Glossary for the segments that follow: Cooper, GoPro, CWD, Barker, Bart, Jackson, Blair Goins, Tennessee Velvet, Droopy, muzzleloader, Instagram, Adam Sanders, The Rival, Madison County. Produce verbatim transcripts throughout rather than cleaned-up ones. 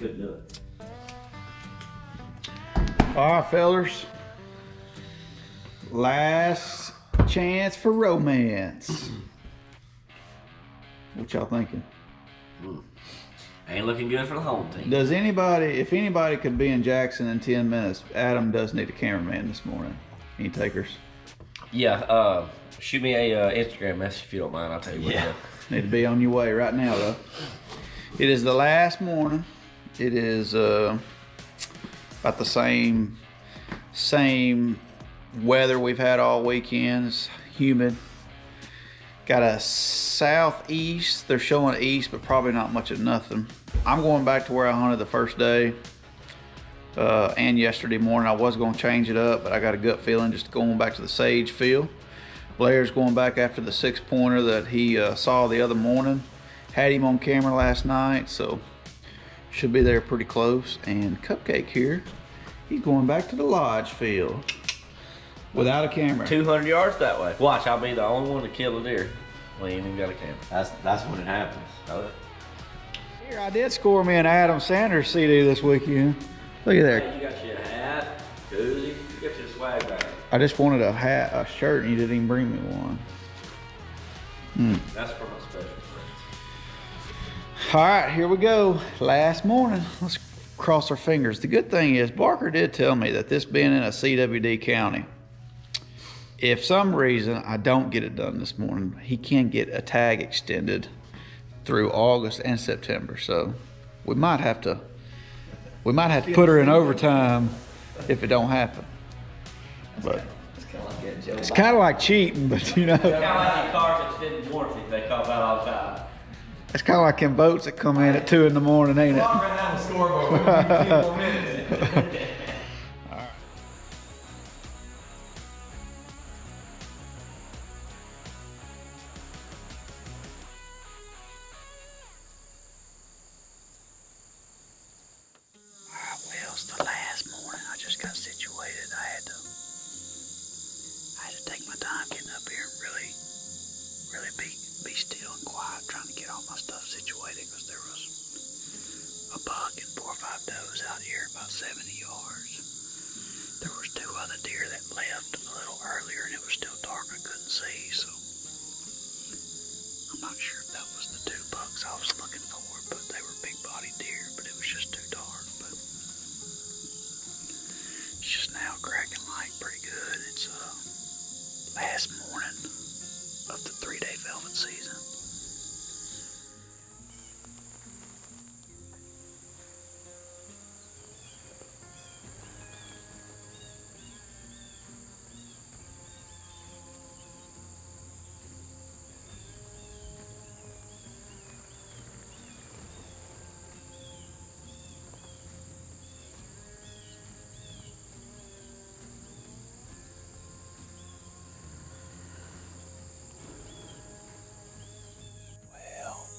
couldn't do it. All right, fellas. Last chance for romance. What y'all thinking? Mm. Ain't looking good for the whole team. Does anybody, if anybody could be in Jackson in ten minutes, Adam does need a cameraman this morning. Any takers? Yeah, uh, shoot me a uh, Instagram message if you don't mind. I'll tell you what. Yeah. Need to be on your way right now, though. It is the last morning. It is uh, about the same, same weather we've had all weekend. It's humid. Got a southeast. They're showing east, but probably not much of nothing. I'm going back to where I hunted the first day uh, and yesterday morning. I was going to change it up, but I got a gut feeling just going back to the sage field. Blair's going back after the six pointer that he uh, saw the other morning. Had him on camera last night, so should be there pretty close. And Cupcake here, he's going back to the lodge field. Without a camera. two hundred yards that way. Watch, I'll be the only one to kill a deer. We ain't even got a camera. That's that's when it happens. Here, I did score me an Adam Sanders C D this weekend. Look at that. Hey, you got your hat, koozie, you got your swag bag. I just wanted a hat, a shirt, and you didn't even bring me one. Mm. That's for my special friends. All right, here we go. Last morning. Let's cross our fingers. The good thing is, Barker did tell me that this being in a C W D county, if some reason I don't get it done this morning, he can get a tag extended through August and September. So we might have to, we might have to put her in overtime if it don't happen. But it's kind of like cheating, but you know. It's kind of like cars that didn't warranty they call about all the time. It's kind of like them boats that come in at two in the morning, ain't it? I'm running out of the scoreboard.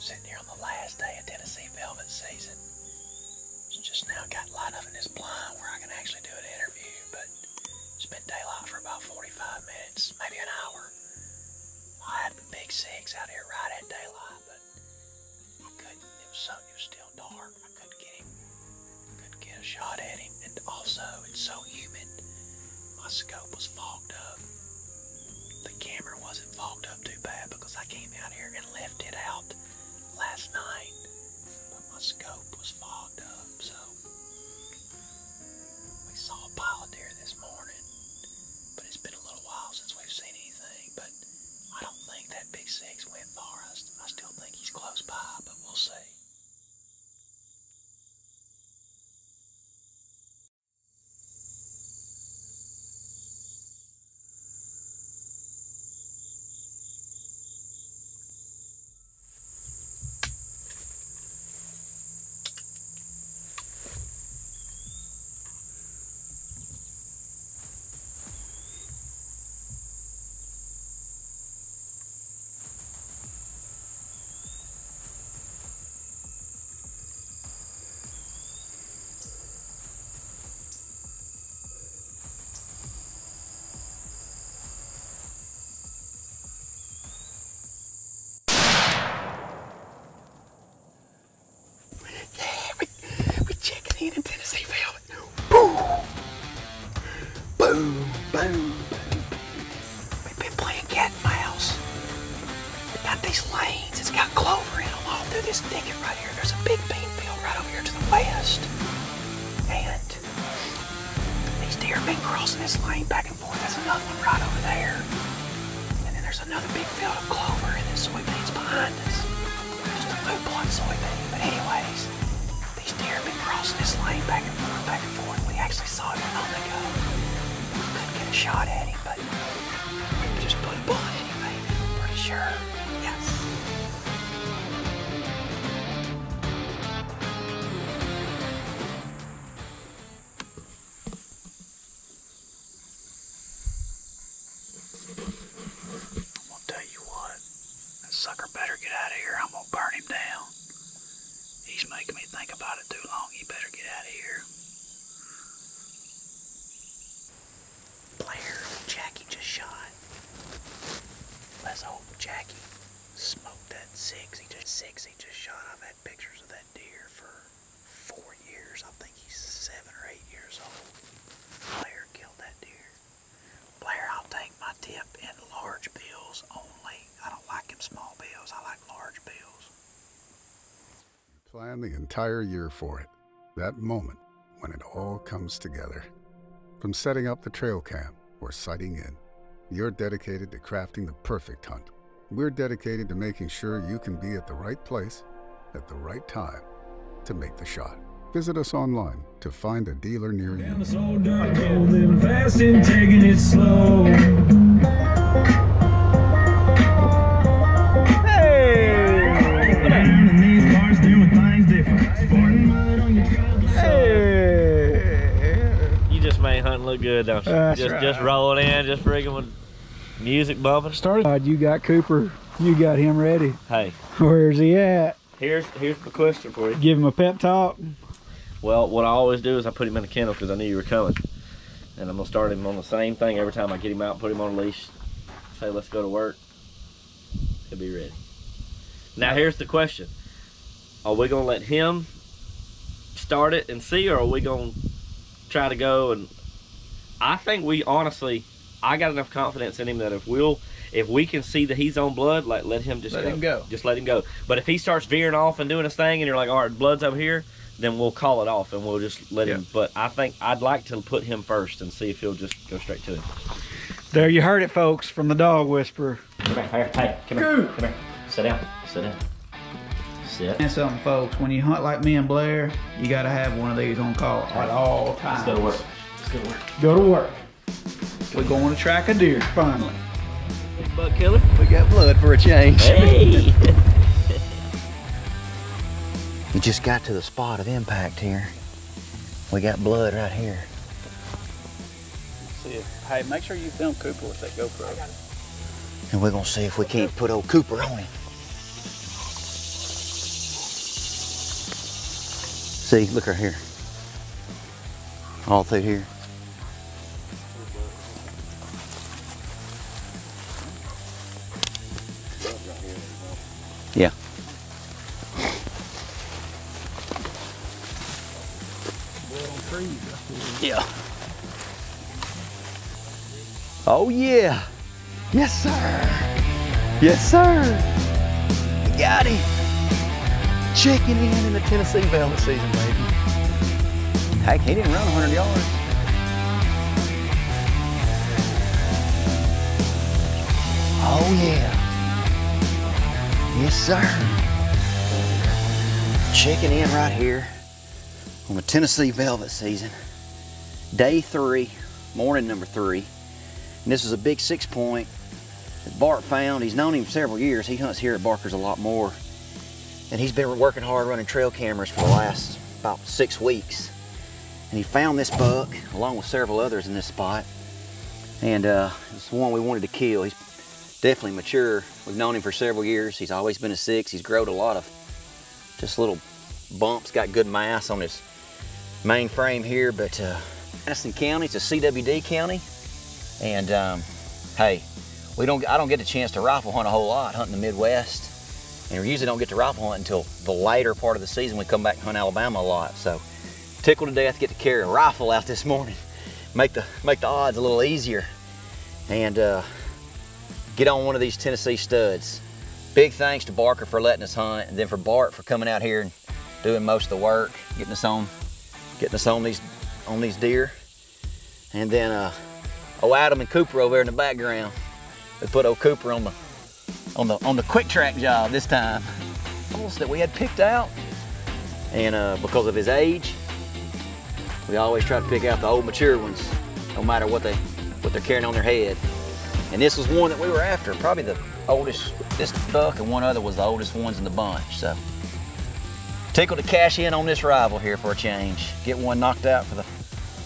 Sitting here on the last day of Tennessee Velvet season. Just now got light up in this blind where I can actually do an interview, but it's been daylight for about forty-five minutes, maybe an hour. I had the big six out here right at daylight, but I couldn't, it was so, it was still dark. I couldn't get him, couldn't get a shot at him. And also, it's so humid, my scope was fogged up. The camera wasn't fogged up too bad because I came out here and left it out last night, but my scope was fogged up, so we saw a pile of deer this morning, but it's been a little while since we've seen anything, but I don't think that big six went far. I, I still think he's close by, but we'll see. these lanes. It's got clover in them all through this thicket right here. There's a big bean field right over here to the west. And these deer have been crossing this lane back and forth. That's another one right over there. And then there's another big field of clover and then soybeans behind us. Just a food plot soybean. But anyways, these deer have been crossing this lane back and forth, back and forth. We actually saw it on the go. Couldn't get a shot at him, but we just put a bullet in him. Sure, yes. I'm gonna tell you what, that sucker better get out of here. I'm gonna burn him down. He's making me think about it too long. He better get out of here. Blair, Jackie just shot. Let's hope Jackie smoked that six. He just six he just shot. I've had pictures of that deer for four years. I think he's seven or eight years old. Blair killed that deer. Blair, I'll take my tip in large bills only. I don't like them small bills. I like large bills. You plan the entire year for it. That moment when it all comes together. From setting up the trail camp or sighting in. You're dedicated to crafting the perfect hunt. We're dedicated to making sure you can be at the right place at the right time to make the shot. Visit us online to find a dealer near you. Damn, it's all dark, cold, living fast and taking it slow. Hey! Down in these parts doing things different. Hey! Just made hunting look good, don't you? That's just right. Just rolling in, just freaking with music bumping. Started. You got Cooper. You got him ready. Hey, where's he at? Here's here's the question for you. Give him a pep talk. Well, what I always do is I put him in a kennel because I knew you were coming, and I'm gonna start him on the same thing every time I get him out, and put him on a leash, say let's go to work. He'll be ready. Now here's the question: are we gonna let him start it and see, or are we gonna try to go? And I think we honestly, I got enough confidence in him that if we'll, if we can see that he's on blood, like let him just let go. him go. Just let him go. But if he starts veering off and doing his thing, and you're like, all right, blood's over here, then we'll call it off and we'll just let yeah. him. But I think I'd like to put him first and see if he'll just go straight to him. There, you heard it, folks, from the dog whisperer. Come here, here, hey, come here, Coop. Come here. Sit down, sit down. And something, folks, when you hunt like me and Blair, you gotta have one of these on call at all times. Let's go to work. Let's go to work. Go to work. We're going to track a deer, finally. Big buck killer. We got blood for a change. Hey! We just got to the spot of impact here. We got blood right here. See it. Hey, make sure you film Cooper with that GoPro. And we're gonna see if we can't put old Cooper on him. See, look right here. All through here. Yeah. Yeah. Oh yeah. Yes, sir. Yes, sir. We got him. Checking in in the Tennessee Velvet season, baby. Heck, he didn't run a hundred yards. Oh, yeah. Yes, sir. Checking in right here on the Tennessee Velvet season. Day three, morning number three. And this is a big six point that Bart found. He's known him for several years. He hunts here at Barker's a lot more. And he's been working hard running trail cameras for the last about six weeks. And he found this buck along with several others in this spot. And uh, it's the one we wanted to kill. He's definitely mature. We've known him for several years. He's always been a six. He's grown a lot of just little bumps, got good mass on his main frame here. But uh, Madison County, it's a C W D county. And um, hey, we don't, I don't get a chance to rifle hunt a whole lot, hunting the Midwest. And we usually don't get to rifle hunt until the later part of the season. We come back and hunt Alabama a lot. So tickled to death, get to carry a rifle out this morning. Make the, make the odds a little easier. And uh, get on one of these Tennessee studs. Big thanks to Barker for letting us hunt, and then for Bart for coming out here and doing most of the work, getting us on, getting us on these, on these deer. And then, uh, oh, Adam and Cooper over there in the background. We put old Cooper on the, on the, on the quick track job this time. Bulls that we had picked out, and uh, because of his age, we always try to pick out the old mature ones, no matter what they, what they're carrying on their head. And this was one that we were after, probably the oldest, this buck and one other was the oldest ones in the bunch, so. Tickled to cash in on this rival here for a change. Get one knocked out for the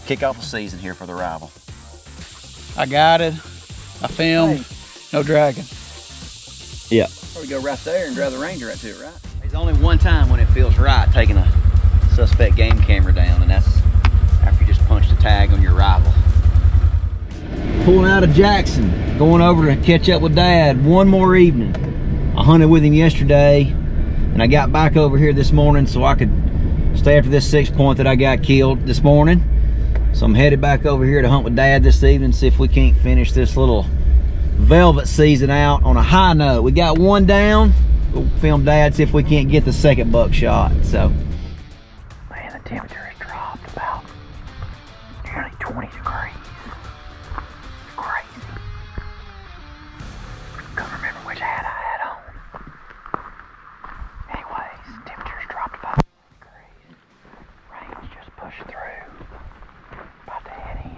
kickoff of season here for the rival. I guided, I filmed, hey. No dragging. Yeah. Or we go right there and drive the Ranger right to it, right? There's only one time when it feels right taking a suspect game camera down, and that's after you just punched a tag on your rival. Pulling out of Jackson, going over to catch up with Dad one more evening. I hunted with him yesterday, and I got back over here this morning so I could stay after this six point that I got killed this morning. So I'm headed back over here to hunt with Dad this evening, see if we can't finish this little velvet season out on a high note. We got one down. We'll film Dad, see if we can't get the second buck shot. So, man, the temperature has dropped about nearly twenty degrees. It's crazy. I can't remember which hat I had on. Anyways, temperature's dropped about twenty degrees. Rain's just pushed through. About to head in.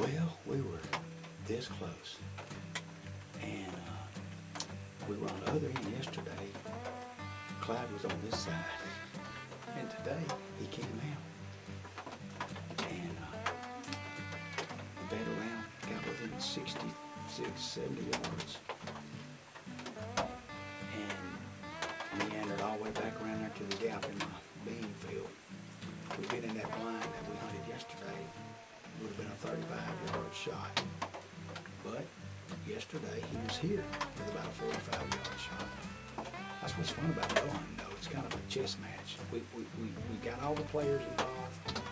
Well, we were this close, and uh, we were on the other end yesterday. Clyde was on this side, and today he came out, and uh, bet around, got within sixty-six, seventy yards, and meandered all the way back around there to the gap in my bean field. We've been in that blind that we hunted yesterday. Would have been a thirty-five yard shot, but yesterday he was here with about a forty-five yard shot. That's what's fun about going, though. It's kind of a chess match. We we, we, we got all the players involved.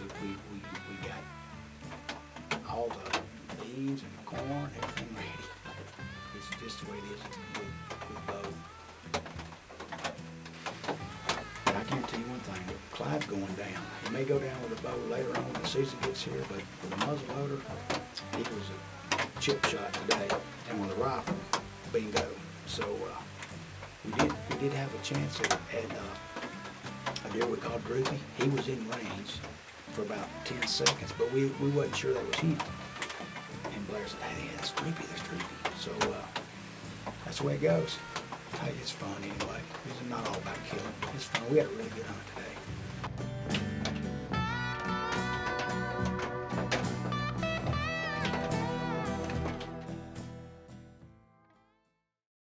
We, we, we, we got all the beans and the corn, everything ready. It's just the way it is with, with both. Clyde's going down. He may go down with a bow later on when the season gets here, but with a muzzleloader, he was a chip shot today, and with a rifle, bingo. So uh, we did we did have a chance at, at uh, a deer we called Droopy. He was in range for about ten seconds, but we, we wasn't sure that was him. And Blair said, hey, that's Droopy, that's Droopy. So uh, that's the way it goes. Hey, it's fun anyway. It's not all about killing. It's fun. We had a really good hunt today.